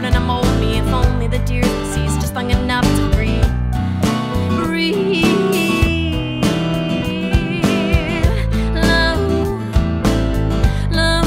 starting to mold me. If only the deer that sees just long enough to breathe. Love, love,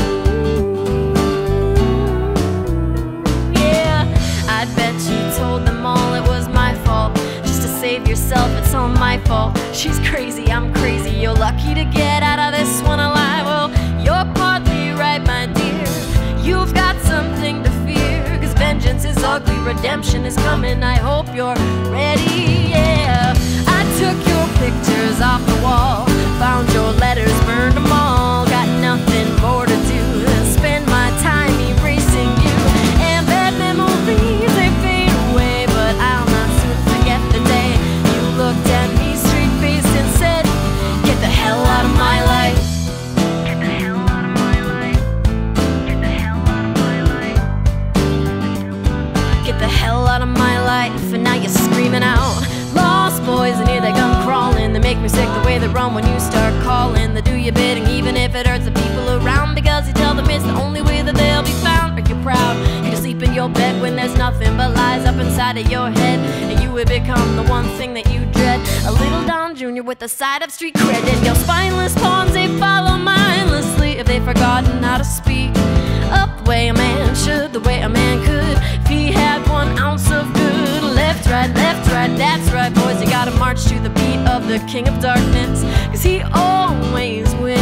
yeah. I bet you told them all it was my fault. Just to save yourself, it's all my fault. She's crazy, I'm crazy. You're lucky to get out of this one alive. Well, you're partly right, my dear. You've got something to fear, 'cause vengeance is ugly, redemption is coming. I hope you're ready, yeah. I took your pictures off the wall, found your letters, burned them all. Got nothing more to do than spend my time erasing you. And bad memories, they fade away, but I'll not soon forget the day you looked at me straight-faced and said, "Get the hell out of my life." Out of my life, and now you're screaming out. Lost boys, and here they come crawling. They make me sick the way they run when you start calling. They do your bidding even if it hurts the people around, because you tell them it's the only way that they'll be found. Are you proud? You just sleep in your bed when there's nothing but lies up inside of your head, and you would become the one thing that you dread. A little Don Jr. with a side of street cred. And your spineless pawns, they follow mindlessly. If they've forgotten how to speak up the way a man should, the way a man could, if he had 1 ounce of good. Left, right, that's right, boys. You gotta march to the beat of the King of Darkness, 'cause he always wins.